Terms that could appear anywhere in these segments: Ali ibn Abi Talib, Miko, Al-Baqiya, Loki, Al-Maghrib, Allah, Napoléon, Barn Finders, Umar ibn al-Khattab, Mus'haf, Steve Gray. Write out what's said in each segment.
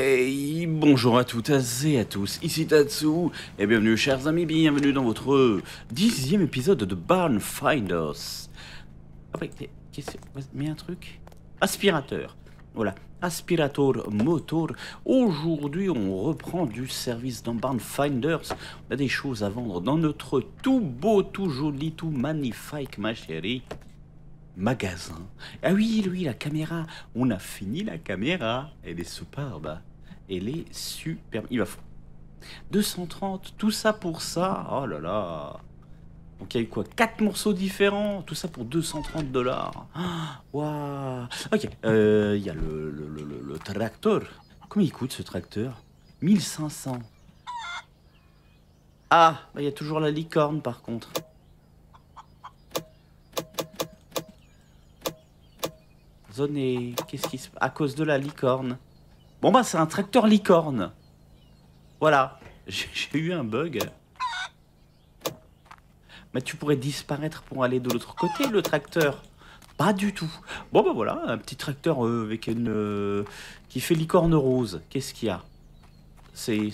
Hey, bonjour à toutes et à tous, ici Tatsu, et bienvenue chers amis, bienvenue dans votre 10e épisode de Barn Finders. Ah ouais, qu'est-ce que c'est? Mais un truc? Aspirateur, voilà, aspirateur motor. Aujourd'hui, on reprend du service dans Barn Finders. On a des choses à vendre dans notre tout beau, tout joli, tout magnifique, ma chérie, magasin. Ah oui, lui, la caméra. On a fini la caméra. Elle est superbe. Elle est superbe. Il va falloir 230, tout ça pour ça. Oh là là. Donc il y a eu quoi, 4 morceaux différents. Tout ça pour 230 $. Waouh. Ok. Il y a le tracteur. Combien il coûte ce tracteur? 1500. Ah, bah, il y a toujours la licorne par contre. Et qu'est-ce qui se passe à cause de la licorne? Bon bah c'est un tracteur licorne. Voilà, j'ai eu un bug. Mais tu pourrais disparaître pour aller de l'autre côté, le tracteur. Pas du tout. Bon bah voilà, un petit tracteur avec une qui fait licorne rose. Qu'est-ce qu'il y a? C'est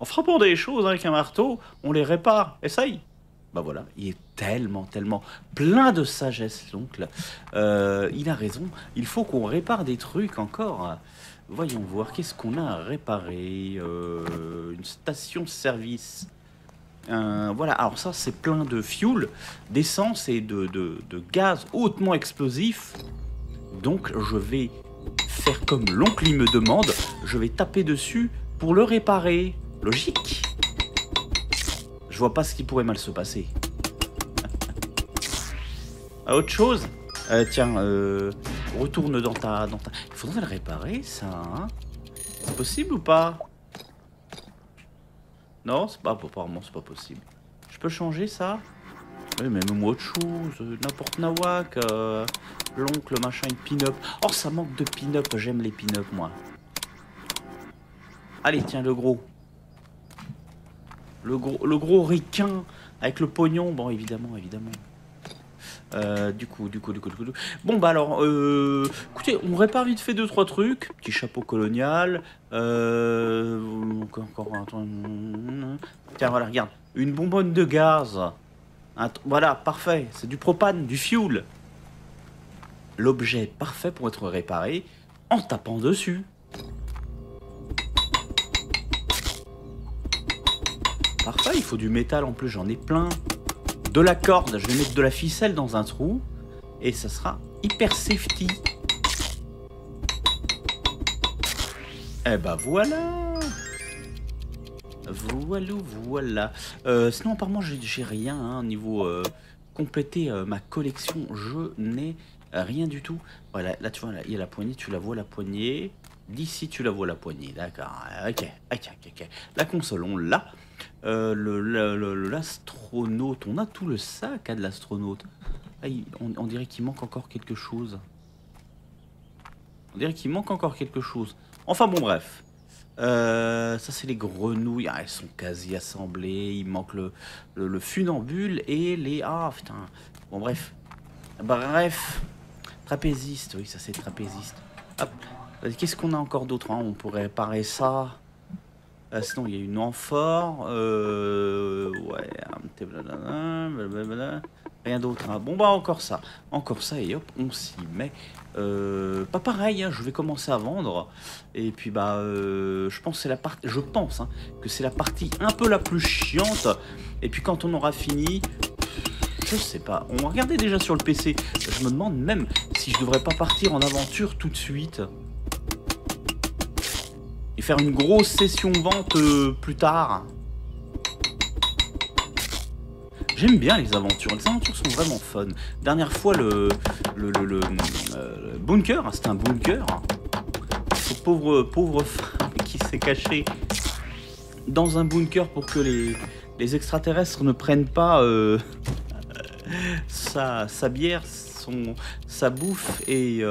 en frappant des choses avec un marteau, on les répare. Essaye. Bah voilà, il est tellement plein de sagesse, l'oncle. Il a raison, il faut qu'on répare des trucs encore. Voyons voir, qu'est-ce qu'on a à réparer? Une station-service. Voilà, alors ça, c'est plein de fuel, d'essence et de gaz hautement explosif. Donc, je vais faire comme l'oncle il me demande. Je vais taper dessus pour le réparer. Logique. Je vois pas ce qui pourrait mal se passer. Ah, autre chose, tiens, retourne dans ta... Il faudrait le réparer, ça, hein? C'est possible ou pas? Non, c'est pas... Apparemment, c'est pas possible. Je peux changer ça? Oui, mais même autre chose, n'importe nawak, l'oncle, machin, une pin-up. Oh, ça manque de pin-up, j'aime les pin-up, moi. Allez, tiens, le gros. Le gros requin avec le pognon, bon évidemment. Du coup. Bon bah alors, écoutez, on répare vite fait 2-3 trucs. Petit chapeau colonial. Encore un. Tiens voilà, regarde, une bonbonne de gaz. Voilà, parfait. C'est du propane, du fuel. L'objet parfait pour être réparé en tapant dessus. Parfait, il faut du métal en plus, j'en ai plein. De la corde, je vais mettre de la ficelle dans un trou. Et ça sera hyper safety. Eh bah voilà. Voilà. Sinon apparemment j'ai rien, hein, niveau compléter ma collection, je n'ai rien du tout. Voilà, là tu vois, il y a la poignée, tu la vois la poignée. D'ici, tu la vois la poignée, d'accord. Ok. La console, on l'a. L'astronaute, on a tout le sac à de l'astronaute. Ah, on dirait qu'il manque encore quelque chose. Enfin bon, bref. Ça, c'est les grenouilles. Ah, elles sont quasi assemblées. Il manque le funambule et les... Ah, putain. Bon, bref. Trapéziste. Oui, ça, c'est trapéziste. Hop. Qu'est-ce qu'on a encore d'autre, hein? On pourrait réparer ça. Sinon, il y a une amphore. Ouais. Rien d'autre. Hein. Bon, bah, encore ça. Et hop, on s'y met. Pas pareil, hein, je vais commencer à vendre. Et puis, bah, je pense, que c'est la partie un peu la plus chiante. Et puis, quand on aura fini... Je sais pas, on regardait déjà sur le PC. Je me demande même si je devrais pas partir en aventure tout de suite. Et faire une grosse session vente plus tard. J'aime bien les aventures. Les aventures sont vraiment fun. Dernière fois, le bunker, c'était un bunker. Cette pauvre femme qui s'est cachée dans un bunker pour que les extraterrestres ne prennent pas... Sa bière, sa bouffe et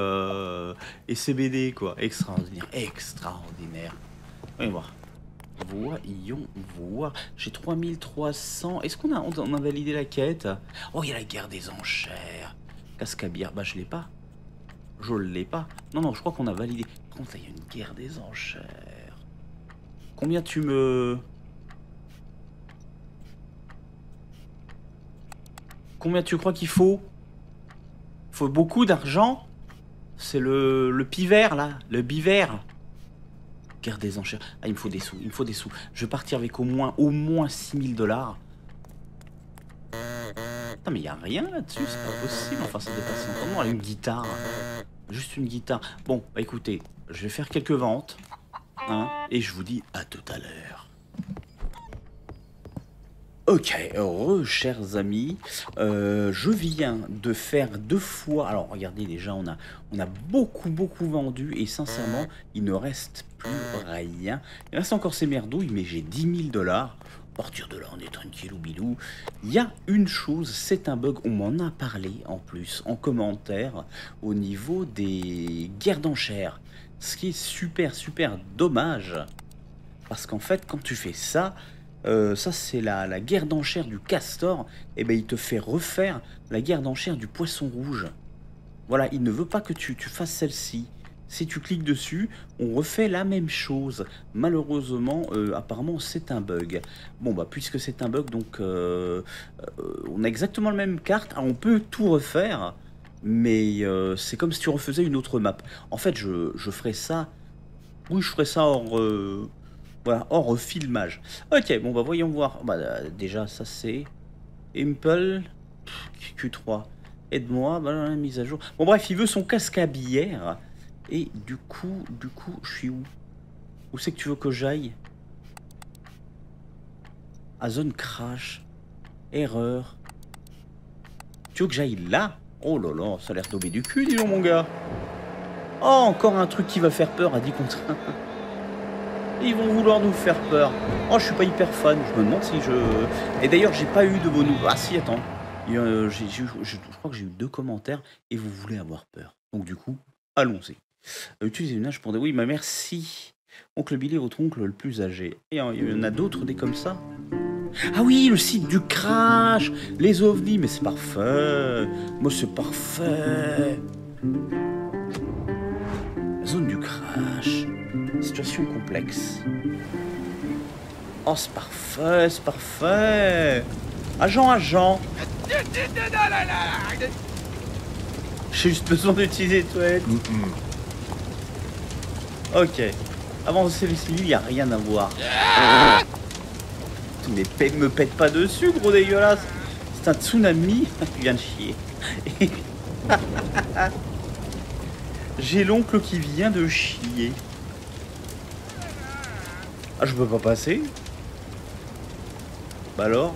ses BD, quoi. Extraordinaire. Voyons voir. J'ai 3300. Est-ce qu'on a, on a validé la quête? Oh, il y a la guerre des enchères. Cascabière. Bah, je l'ai pas. Je l'ai pas. Non, non, je crois qu'on a validé. Par contre, là, il y a une guerre des enchères. Combien tu me... Combien tu crois qu'il faut? Il faut beaucoup d'argent. C'est le pivert, là. Le bivert. Guerre des enchères. Ah, il me faut des sous. Il me faut des sous. Je vais partir avec au moins 6 000 $. Putain, mais il n'y a rien là-dessus. C'est pas possible. Enfin, ça dépasse encore. Une guitare. Juste une guitare. Bon, bah écoutez, je vais faire quelques ventes. Hein, et je vous dis à tout à l'heure. Ok, heureux, chers amis, je viens de faire 2 fois, alors regardez déjà, on a beaucoup vendu et sincèrement, il ne reste plus rien. Il reste encore ces merdouilles, mais j'ai 10 000 $. À partir de là, on est tranquille ou bilou. Il y a une chose, c'est un bug, on m'en a parlé en plus, en commentaire, au niveau des guerres d'enchères. Ce qui est super dommage, parce qu'en fait, quand tu fais ça... ça c'est la guerre d'enchères du castor, et ben il te fait refaire la guerre d'enchères du poisson rouge. Voilà, il ne veut pas que tu fasses celle-ci. Si tu cliques dessus, on refait la même chose. Malheureusement, apparemment c'est un bug. Bon bah puisque c'est un bug, donc on a exactement la même carte. Alors, on peut tout refaire, mais c'est comme si tu refaisais une autre map. En fait, je ferai ça... Oui, je ferai ça en... Voilà, hors filmage. Ok, bon bah voyons voir. Bah déjà ça c'est... Impel... Q3. Aide-moi, bah la mise à jour. Bon bref, il veut son casque à billère. Et du coup, je suis où? Où c'est que tu veux que j'aille? À zone crash. Erreur. Tu veux que j'aille là? Oh là là, ça a l'air tombé du cul, dis donc mon gars. Oh, encore un truc qui va faire peur à 10 contre 1. Ils vont vouloir nous faire peur. Oh, je suis pas hyper fan. Je me demande si je... Et d'ailleurs, j'ai pas eu de bonnes nouvelles. Ah si, attends. Je crois que j'ai eu 2 commentaires. Et vous voulez avoir peur. Donc du coup, allons-y. Utilisez une âge pour des... Oui, bah merci. Oncle Billy, votre oncle le plus âgé. Et il y en a d'autres, des comme ça. Ah oui, le site du crash. Les ovnis, mais c'est parfait. Moi, c'est parfait. La zone du crash. Situation complexe. Oh, c'est parfait, c'est parfait. Agent. J'ai juste besoin d'utiliser les toilettes. Ok. Avancez les cellules, il n'y a rien à voir. Mais me pète pas dessus, gros dégueulasse. C'est un tsunami. Tu viens de chier. J'ai l'oncle qui vient de chier. Ah, je peux pas passer. Bah alors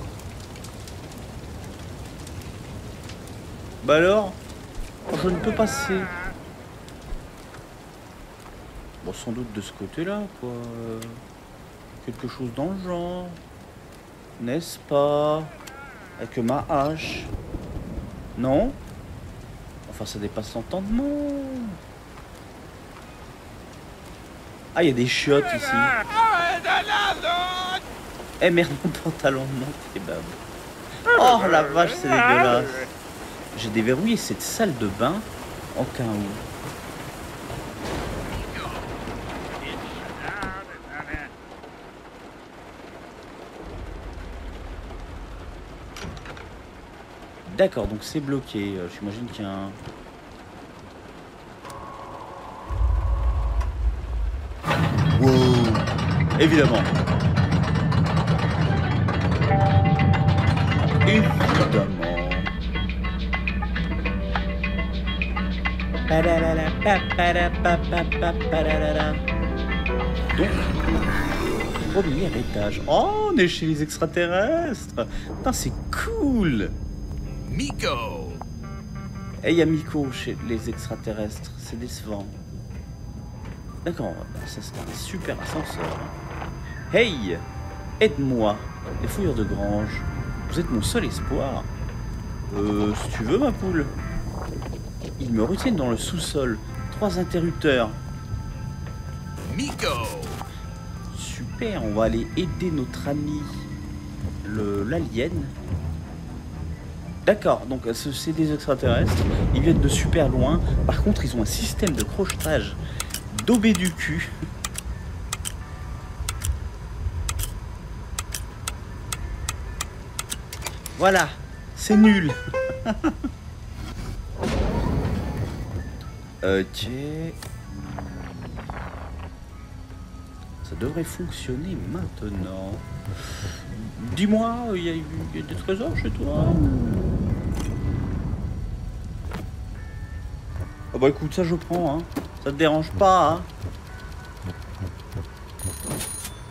oh, je ne peux passer. Bon, sans doute de ce côté-là, quoi. Quelque chose dans le genre. N'est-ce pas? Avec ma hache. Non? Enfin, ça dépasse l'entendement. Ah, il y a des chiottes ici. Eh merde, mon pantalon monte, kebab. Oh la vache, c'est dégueulasse. J'ai déverrouillé cette salle de bain en cas où. D'accord, donc c'est bloqué. J'imagine qu'il y a un... Évidemment. Donc, premier étage. Oh, on est chez les extraterrestres. Putain, c'est cool. Miko. Et il y a Miko chez les extraterrestres. C'est décevant. D'accord, ça c'est un super ascenseur. Hey, aide-moi, les fouilleurs de grange. Vous êtes mon seul espoir. Si tu veux, ma poule. Ils me retiennent dans le sous-sol. 3 interrupteurs. Miko. Super, on va aller aider notre ami l'alien. D'accord, donc c'est des extraterrestres, ils viennent de super loin. Par contre, ils ont un système de crochetage daubé du cul. Voilà, c'est nul. Ok. Ça devrait fonctionner maintenant. Dis-moi, il y a des trésors chez toi? Ah bah écoute, ça je prends, hein. Ça te dérange pas, hein.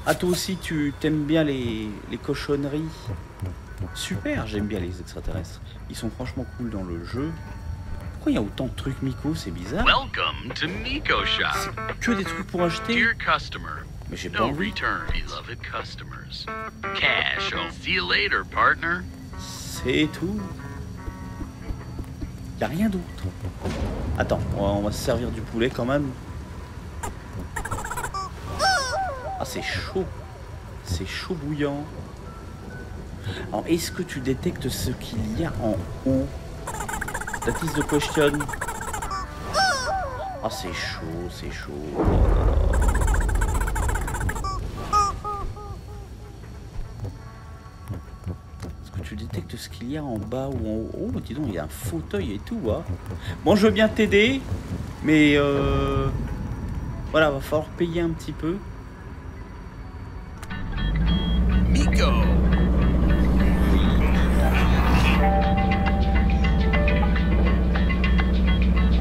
Ah toi aussi, tu t'aimes bien les cochonneries? Super, j'aime bien les extraterrestres. Ils sont franchement cool dans le jeu. Pourquoi il y a autant de trucs Miko? C'est bizarre. Welcome to Miko Shop. Que des trucs pour acheter. Dear customer. Mais j'ai pas envie. Beloved customers. Cash. I'll see you later, partner. C'est tout. Y a rien d'autre. Attends, on va se servir du poulet quand même. Ah, c'est chaud. C'est chaud bouillant. Alors, est-ce que tu détectes ce qu'il y a en haut? That is the question. Ah, c'est chaud, c'est chaud. Est-ce que tu détectes ce qu'il y a en bas ou en haut? Oh, dis donc, il y a un fauteuil et tout, hein. Bon, je veux bien t'aider, mais voilà, va falloir payer un petit peu. Miko.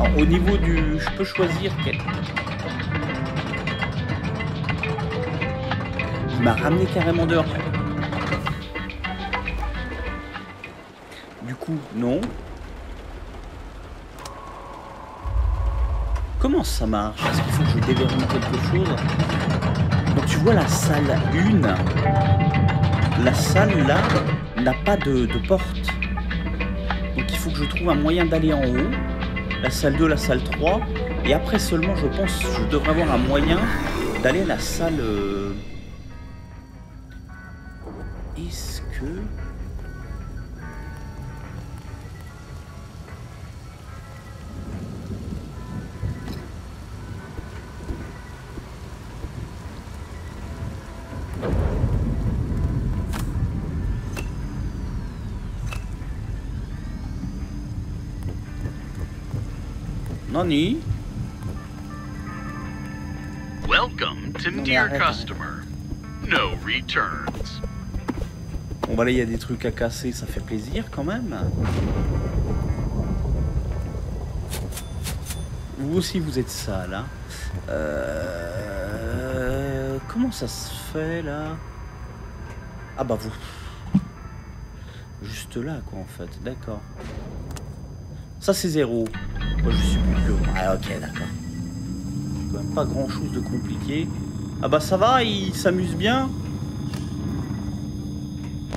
Alors, au niveau du... Je peux choisir quel... Il m'a ramené carrément dehors. Du coup, non. Comment ça marche? Est-ce qu'il faut que je déverrouille quelque chose? Donc tu vois la salle 1. La salle là n'a pas de porte. Donc il faut que je trouve un moyen d'aller en haut. La salle 2, la salle 3, et après seulement, je pense, je devrais avoir un moyen d'aller à la salle... Est-ce que... Nani? Welcome to dear customer. No returns. Bon bah là il y a des trucs à casser, ça fait plaisir quand même. Vous aussi vous êtes sale, hein. Comment ça se fait là? Ah bah vous. Juste là quoi en fait, d'accord. Ça c'est zéro. Moi je suis plus que... Ah ok d'accord. Quand même pas grand chose de compliqué. Ah bah ça va, il s'amuse bien.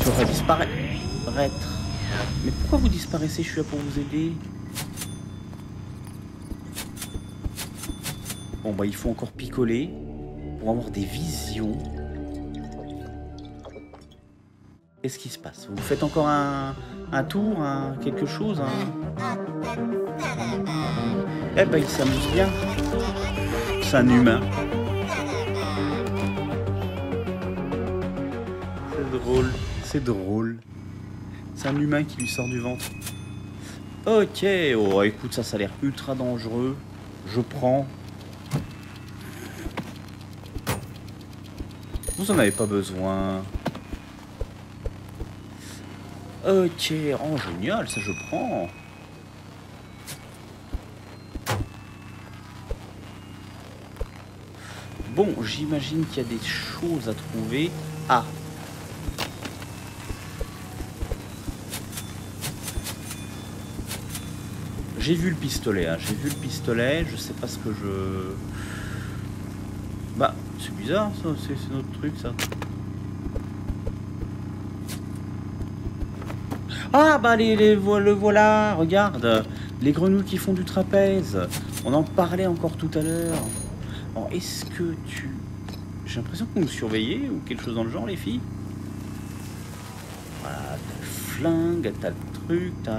Tu vas disparaître. Mais pourquoi vous disparaissez? Je suis là pour vous aider. Bon bah il faut encore picoler pour avoir des visions. Qu'est-ce qui se passe? Vous faites encore un tour, quelque chose, hein? Eh ben il s'amuse bien. C'est un humain. C'est drôle, c'est drôle. C'est un humain qui lui sort du ventre. Ok, oh écoute, ça a l'air ultra dangereux. Je prends. Vous en avez pas besoin. Ok, oh génial, ça je prends. Bon, j'imagine qu'il y a des choses à trouver. Ah. J'ai vu le pistolet, hein. J'ai vu le pistolet. Je sais pas ce que je... Bah, c'est bizarre, ça. C'est notre truc, ça. Ah, bah, le voilà. Regarde. Les grenouilles qui font du trapèze. On en parlait encore tout à l'heure. Alors, est-ce que tu... J'ai l'impression qu'on nous surveillait ou quelque chose dans le genre, les filles. t'as le flingue, t'as le truc, t'as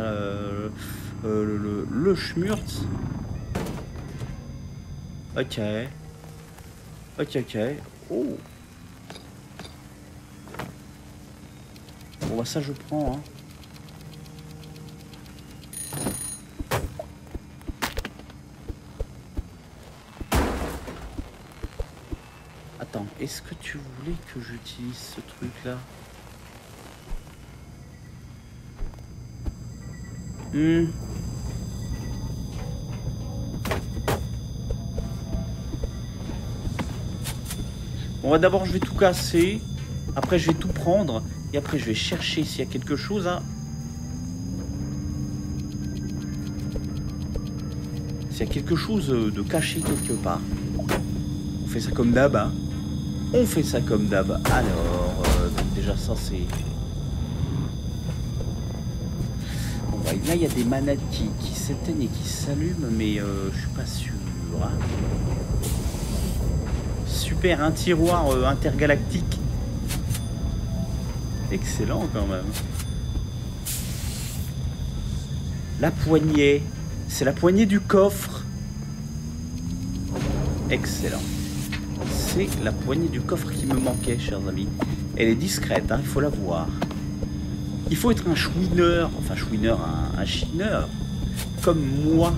le schmurtz. Ok. Ok, ok. Oh. Bon, bah, ça, je prends, hein. Attends, est-ce que tu voulais que j'utilise ce truc-là? On va d'abord, je vais tout casser. Après, je vais tout prendre. Et après, je vais chercher s'il y a quelque chose. Hein. S'il y a quelque chose de caché quelque part. On fait ça comme d'hab. Hein. On fait ça comme d'hab. Alors, déjà, ça, c'est... Bon, bah, là, il y a des manettes qui s'éteignent et qui s'allument. Mais je suis pas sûr. Hein. Super, un tiroir intergalactique. Excellent quand même. La poignée. C'est la poignée du coffre. Excellent. C'est la poignée du coffre qui me manquait, chers amis. Elle est discrète, hein, il faut la voir. Il faut être un chouineur. Enfin, chouineur, un chineur. Comme moi.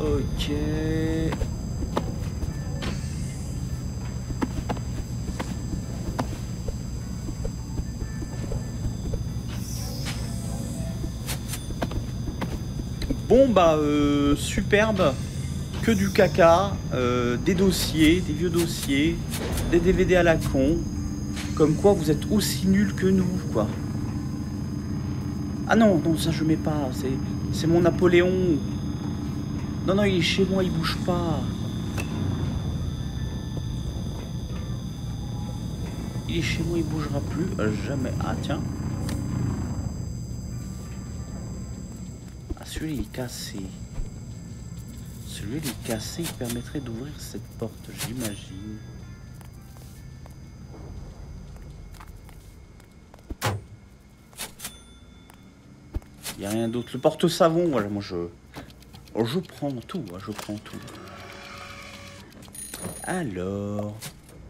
Ok... Bon bah superbe, que du caca, des dossiers, des vieux dossiers, des DVD à la con, comme quoi vous êtes aussi nuls que nous quoi. Ah non, non ça je mets pas, c'est mon Napoléon. Non non il est chez moi, il bouge pas. Il est chez moi, il bougera plus, jamais. Ah tiens. Celui-là est cassé. Celui-là est cassé, il permettrait d'ouvrir cette porte, j'imagine. Il n'y a rien d'autre. Le porte-savon, voilà, moi je prends tout, je prends tout. Alors,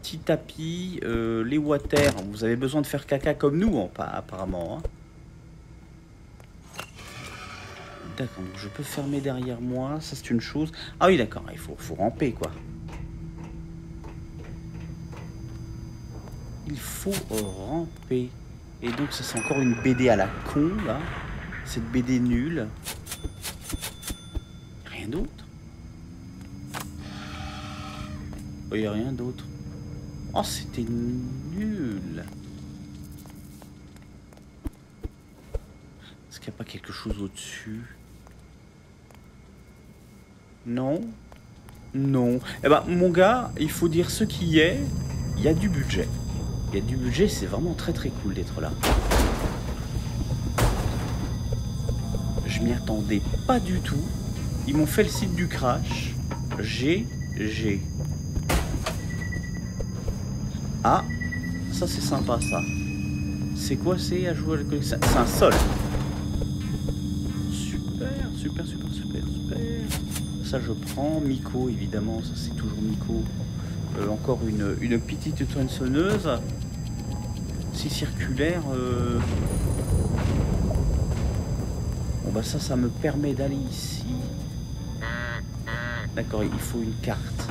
petit tapis, les water. Vous avez besoin de faire caca comme nous, apparemment. Hein. D'accord, je peux fermer derrière moi, ça c'est une chose. Ah oui d'accord, il faut ramper quoi. Il faut ramper. Et donc ça c'est encore une BD à la con là. Cette BD nulle. Rien d'autre. Il n'y a rien d'autre. Oh c'était nul. Est-ce qu'il n'y a pas quelque chose au-dessus ? Non, non. Eh ben, mon gars, il faut dire ce qui est. Il y a du budget. Il y a du budget, c'est vraiment très très cool d'être là. Je m'y attendais pas du tout. Ils m'ont fait le site du crash. GG. Ah, ça c'est sympa ça. C'est quoi, c'est à jouer à... C'est un sol. Super, super, super, super, super. Ça je prends, Miko évidemment, ça c'est toujours Miko. Encore une petite tronçonneuse. Si circulaire. Bon bah ça me permet d'aller ici. D'accord, il faut une carte.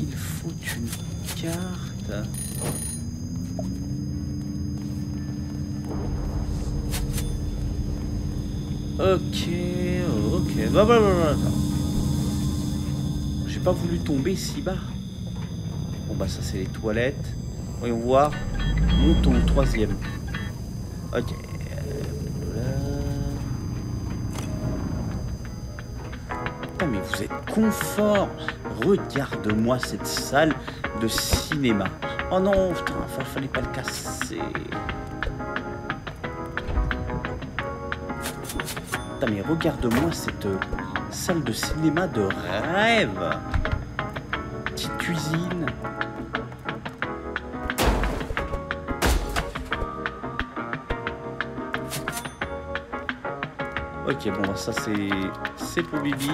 Il faut une carte. Ok, ok, blablabla. J'ai pas voulu tomber si bas. Bon bah ça c'est les toilettes. Voyons voir. Montons au troisième. Ok. Putain mais vous êtes confort. Regarde-moi cette salle de cinéma. Oh non, putain, fallait pas le casser. Mais regarde-moi cette salle de cinéma de rêve. cuisine. Ok, bon, ça c'est pour Bibi.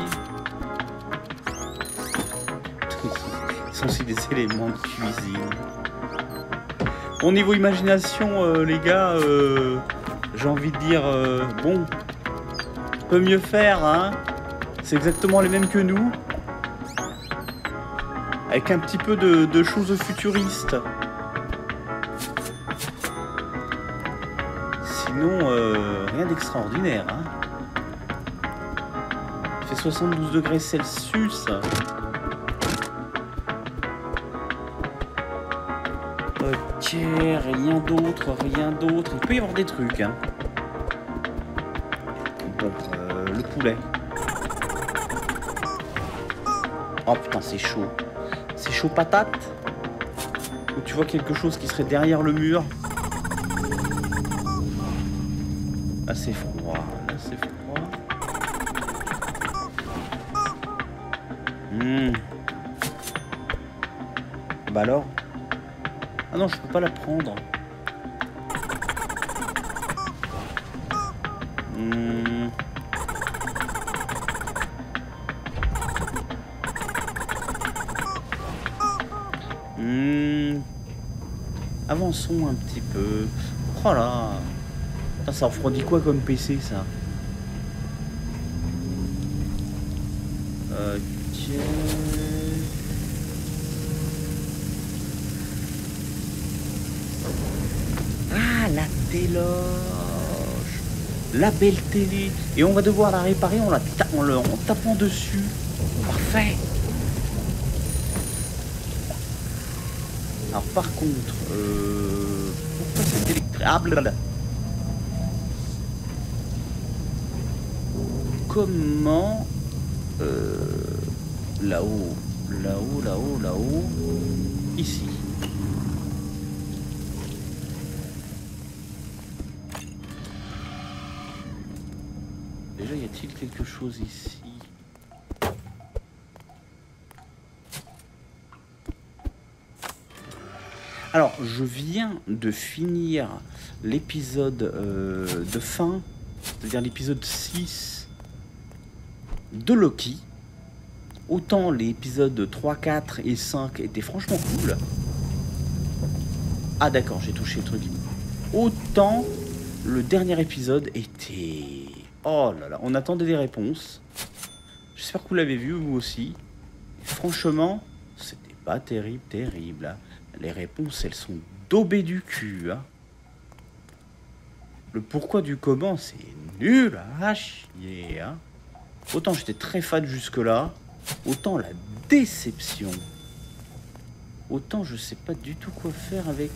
Ils sont aussi des éléments de cuisine. Bon, niveau imagination, les gars, j'ai envie de dire, bon, peut mieux faire, hein. C'est exactement les mêmes que nous. Avec un petit peu de choses futuristes. Sinon, rien d'extraordinaire, hein. 72 degrés Celsius. Ok, rien d'autre, rien d'autre. Il peut y avoir des trucs, hein. Bon, le poulet. Oh putain, c'est chaud. C'est chaud patate. Ou tu vois quelque chose qui serait derrière le mur. Ah, c'est froid. Là, c'est froid. Bah alors? Ah non, je peux pas la prendre. Avançons un petit peu. Oh là! Ça refroidit quoi comme PC, ça? Ok. Ah, la téloge. La belle télé. Et on va devoir la réparer en tapant dessus. Parfait. Alors par contre, pourquoi c'est électrique? Ah, blablabla. Comment... là-haut, là-haut, là-haut, là-haut, ici. Déjà, y a-t-il quelque chose ici? Alors, je viens de finir l'épisode de fin, c'est-à-dire l'épisode 6 de Loki. Autant les épisodes 3, 4 et 5 étaient franchement cool. Ah d'accord, j'ai touché le truc. Autant le dernier épisode était... Oh là là, on attendait des réponses. J'espère que vous l'avez vu, vous aussi. Et franchement, c'était pas terrible, terrible. Les réponses, elles sont daubées du cul. Hein. Le pourquoi du comment, c'est nul à chier. Hein. Autant j'étais très fan jusque-là, autant la déception. Autant je sais pas du tout quoi faire avec.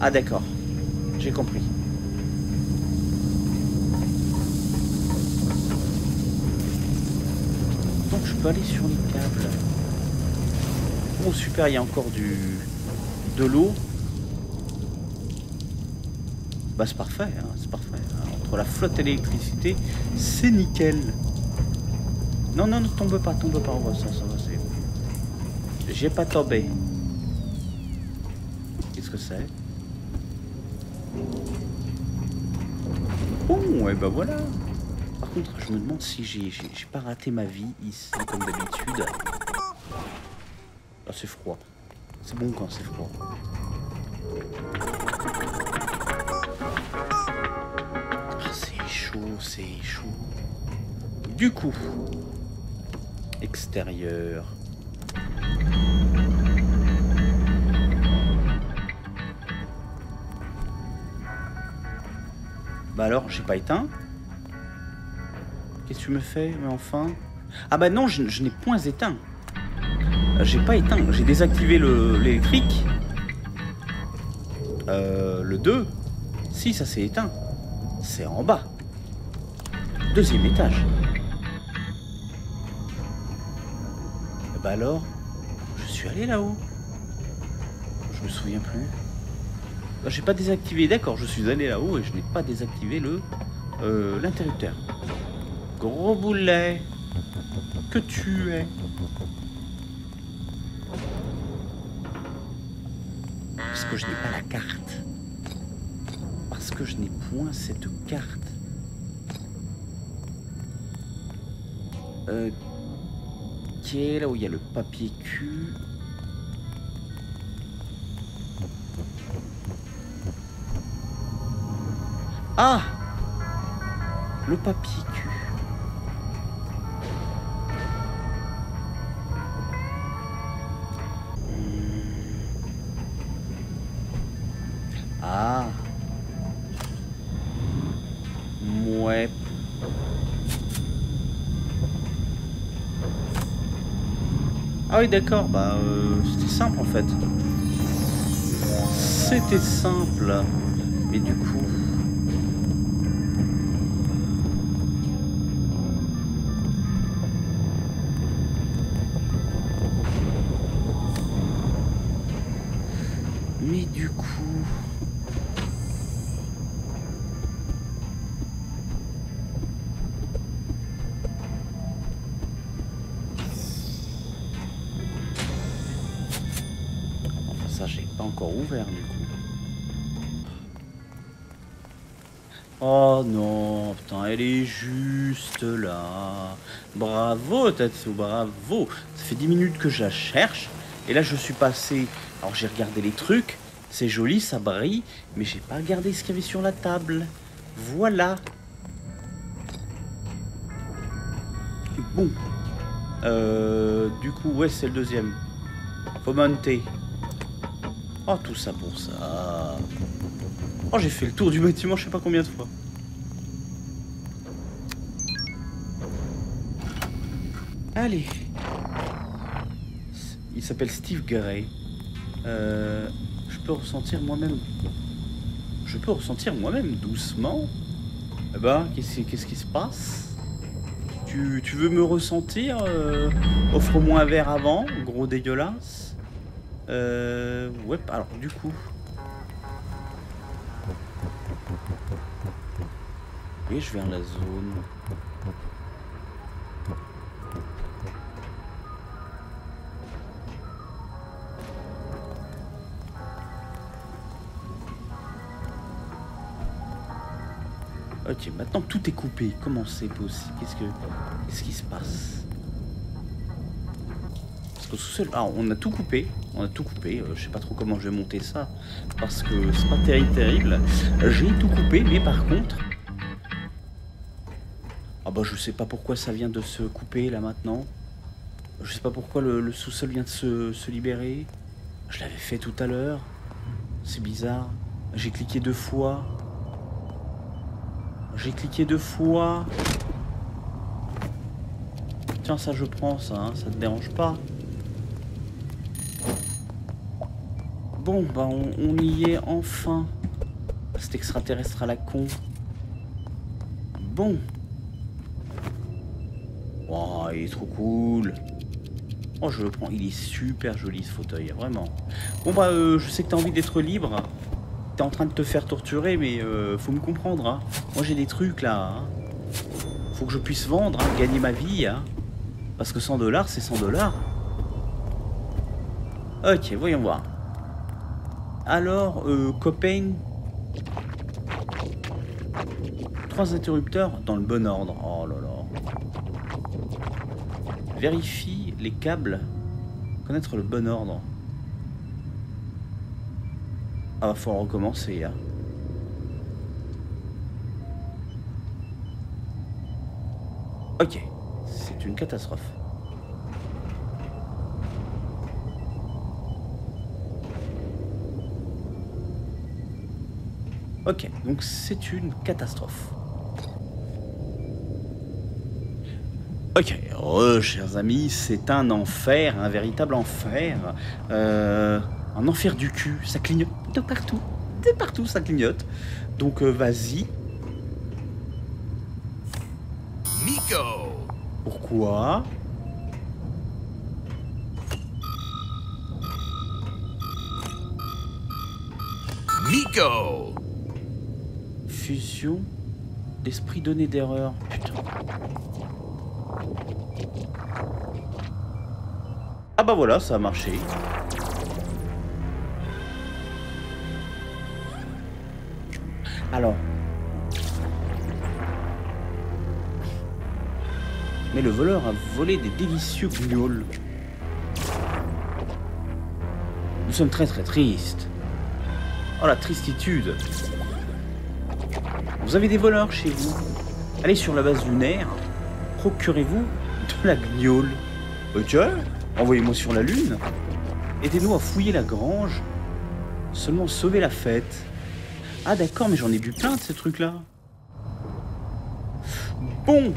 Ah d'accord, j'ai compris. Je peux aller sur les câbles. Oh super, il y a encore de l'eau. Bah c'est parfait, hein, c'est parfait. Entre la flotte et l'électricité, c'est nickel. Non, non, ne tombe pas, on va ça, ça va, c'est... J'ai pas tombé. Qu'est-ce que c'est? Bon, et bah voilà. Par contre, je me demande si j'ai pas raté ma vie ici, comme d'habitude. Ah, c'est froid. C'est bon quand c'est froid. Ah, c'est chaud, c'est chaud. Du coup, extérieur. Bah alors, j'ai pas éteint. Qu'est-ce que tu me fais, mais enfin... Ah bah non, je n'ai point éteint. J'ai pas éteint, j'ai désactivé l'électrique. Le 2. Si, ça s'est éteint. C'est en bas. Deuxième étage. Et bah alors, je suis allé là-haut. Je me souviens plus. J'ai pas désactivé, d'accord, je suis allé là-haut et je n'ai pas désactivé le l'interrupteur. Gros boulet que tu es. Parce que je n'ai pas la carte. Parce que je n'ai point cette carte. Ok, là où il y a le papier cul. Ah, le papier cul. Ah. Mouais. Ah oui, d'accord. Bah, c'était simple en fait. C'était simple. Mais du coup... Ça, j'ai pas encore ouvert du coup. Oh non, putain, elle est juste là. Bravo Tatsu, bravo. Ça fait 10 minutes que je la cherche. Et là, je suis passé. Alors, j'ai regardé les trucs. C'est joli, ça brille. Mais j'ai pas regardé ce qu'il y avait sur la table. Voilà. Bon. Du coup, ouais, c'est le deuxième. Faut monter. Oh, tout ça pour ça. Oh, j'ai fait le tour du bâtiment, je sais pas combien de fois. Allez. Il s'appelle Steve Gray. Je peux ressentir moi-même. Je peux ressentir moi-même doucement. Eh ben, qu'est-ce qui se passe? Tu veux me ressentir? Offre-moi un verre avant, gros dégueulasse. Ouais, alors du coup. Et je vais vers la zone. Ok, maintenant tout est coupé. Comment c'est possible? Qu'est-ce qui se passe? Ah, on a tout coupé, je sais pas trop comment je vais monter ça, parce que c'est pas terrible. J'ai tout coupé, mais par contre... Ah bah je sais pas pourquoi ça vient de se couper là maintenant. Je sais pas pourquoi le sous-sol vient de se libérer. Je l'avais fait tout à l'heure. C'est bizarre. J'ai cliqué 2 fois. J'ai cliqué 2 fois. Tiens, ça je prends ça, hein, ça te dérange pas? Bon, bah on y est enfin. Cet extraterrestre à la con. Bon. Oh, il est trop cool. Oh, je le prends. Il est super joli ce fauteuil, vraiment. Bon, bah, je sais que t'as envie d'être libre. T'es en train de te faire torturer, mais faut me comprendre. Hein. Moi, j'ai des trucs là. Hein. Faut que je puisse vendre, hein, gagner ma vie. Hein. Parce que 100 $, c'est 100 $. Ok, voyons voir. Alors, copain, 3 interrupteurs dans le bon ordre. Oh là là. Vérifie les câbles. Connaître le bon ordre. Ah, va falloir recommencer. Hein. Ok, c'est une catastrophe. Ok, donc c'est une catastrophe. Ok, chers amis, c'est un enfer, un véritable enfer. Un enfer du cul, ça clignote de partout. De partout, ça clignote. Donc, vas-y. Nico. Pourquoi ? Vico. Fusion d'esprit donné d'erreur. Putain. Ah bah voilà, ça a marché. Alors. Mais le voleur a volé des délicieux guignols. Nous sommes très tristes. Oh la tristitude. Vous avez des voleurs chez vous. Allez sur la base lunaire. Procurez-vous de la guignole. Ok, envoyez-moi sur la lune. Aidez-nous à fouiller la grange. Seulement sauver la fête. Ah d'accord, mais j'en ai bu plein de ces trucs-là. Bon.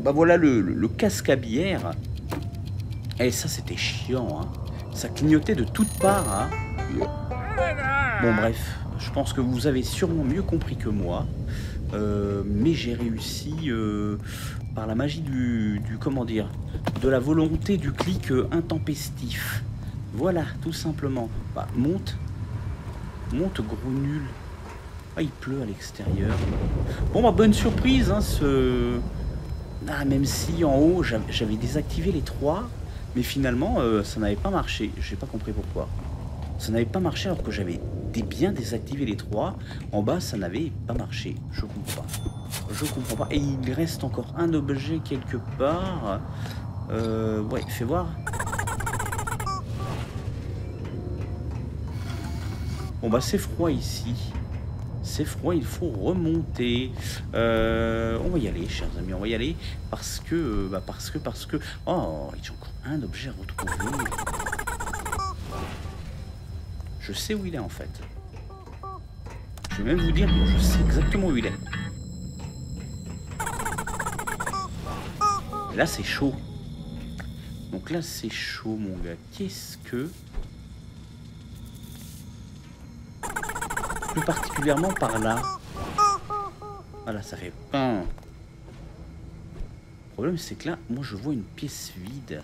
Bah voilà le casque à bière. Et ça c'était chiant, hein. Ça clignotait de toutes parts, hein. Bon bref, je pense que vous avez sûrement mieux compris que moi. Mais j'ai réussi par la magie du comment dire, de la volonté du clic intempestif. Voilà, tout simplement. Bah, monte gros nul. Ah, il pleut à l'extérieur. Bon, bah, bonne surprise, hein, ce... Ah, même si en haut, j'avais désactivé les trois, mais finalement, ça n'avait pas marché. J'ai pas compris pourquoi. Ça n'avait pas marché alors que j'avais bien désactivé les trois. En bas, ça n'avait pas marché. Je comprends pas. Je comprends pas. Et il reste encore un objet quelque part. Ouais, fais voir. Bon bah c'est froid ici. C'est froid, il faut remonter. On va y aller, chers amis, on va y aller. Parce que, bah parce que... Oh, il y a encore un objet à retrouver. Je sais où il est en fait. Je vais même vous dire que je sais exactement où il est. Là c'est chaud. Donc là c'est chaud mon gars. Qu'est-ce que... Plus particulièrement par là. Voilà, ça fait pain. Le problème, c'est que là, moi, je vois une pièce vide.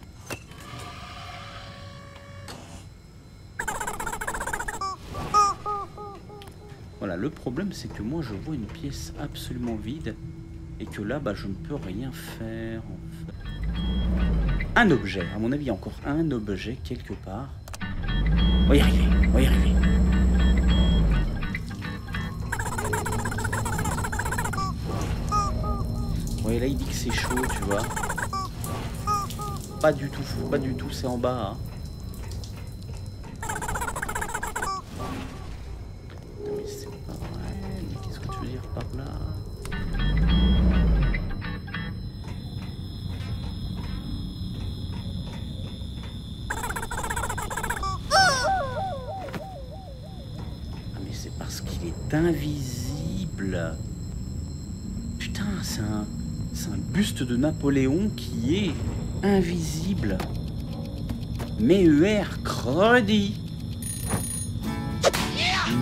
Voilà, le problème, c'est que moi, je vois une pièce absolument vide. Et que là, bah, je ne peux rien faire. Un objet. À mon avis, il y a encore un objet quelque part. On va y arriver. On va y arriver. Et là il dit que c'est chaud, tu vois. Pas du tout, pas du tout, c'est en bas. Hein. Non mais c'est pas vrai, mais qu'est-ce que tu veux dire par là? Ah mais c'est parce qu'il est invisible. Putain, c'est un... C'est un buste de Napoléon qui est invisible. MER credi.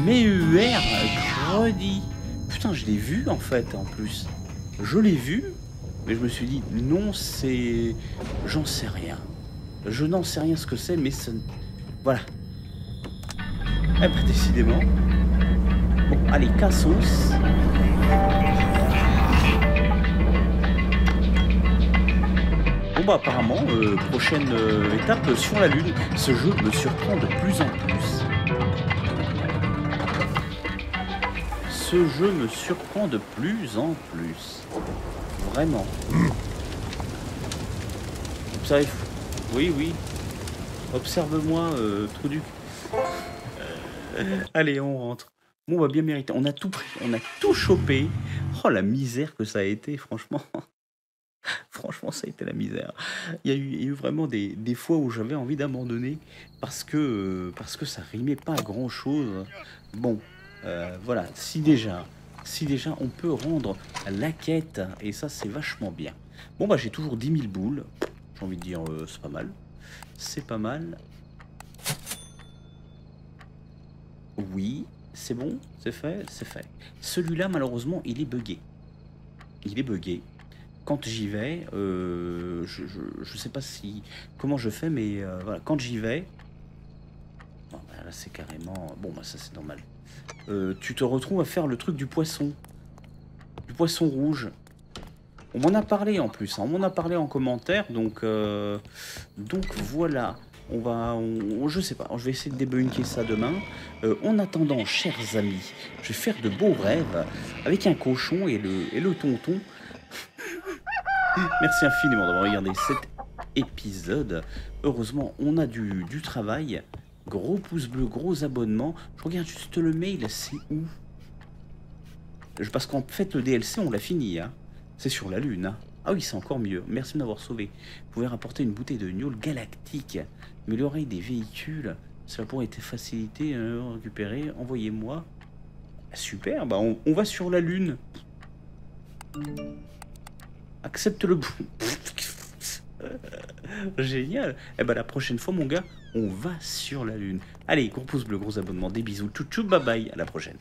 MER credi. Putain, je l'ai vu en fait en plus. Je l'ai vu, mais je me suis dit non, c'est... J'en sais rien. Je n'en sais rien ce que c'est, mais ça... Voilà. Eh ben, décidément. Bon, allez, cassos. Bah, apparemment, prochaine étape sur la lune. Ce jeu me surprend de plus en plus. Ce jeu me surprend de plus en plus. Vraiment. Observe. Oui, oui. Observe-moi, Trouduc. Allez, on rentre. Bon, on va bien mériter. On a tout pris. On a tout chopé. Oh, la misère que ça a été, franchement. Franchement, ça a été la misère. Il y a eu vraiment des fois où j'avais envie d'abandonner parce que ça rimait pas à grand chose. Bon, voilà, si déjà on peut rendre la quête, et ça c'est vachement bien. Bon bah j'ai toujours 10 000 boules, j'ai envie de dire c'est pas mal. C'est pas mal. Oui, c'est bon, c'est fait, c'est fait. Celui-là malheureusement il est bugué. Il est bugué. Quand j'y vais, je sais pas si comment je fais, mais voilà, quand j'y vais, bon, ben là c'est carrément... Bon, bah ça c'est normal. Tu te retrouves à faire le truc du poisson. Du poisson rouge. On m'en a parlé en plus, hein. On m'en a parlé en commentaire, donc voilà. On va, je sais pas, je vais essayer de débunker ça demain. En attendant, chers amis, je vais faire de beaux rêves avec un cochon et le tonton. Merci infiniment d'avoir regardé cet épisode. Heureusement, on a du travail. Gros pouce bleu, gros abonnement. Je regarde juste le mail, c'est où? Parce qu'en fait, le DLC, on l'a fini, hein. C'est sur la Lune, hein. Ah oui, c'est encore mieux. Merci de m'avoir sauvé. Vous pouvez rapporter une bouteille de gnôle galactique. Améliorer des véhicules. Cela pourrait être facilité à récupérer. Envoyez-moi. Super, bah on va sur la Lune. Accepte le bout. Génial. Eh ben la prochaine fois, mon gars, on va sur la Lune. Allez, gros pouce bleu, gros abonnement, des bisous. Tchou tchou, bye bye, à la prochaine.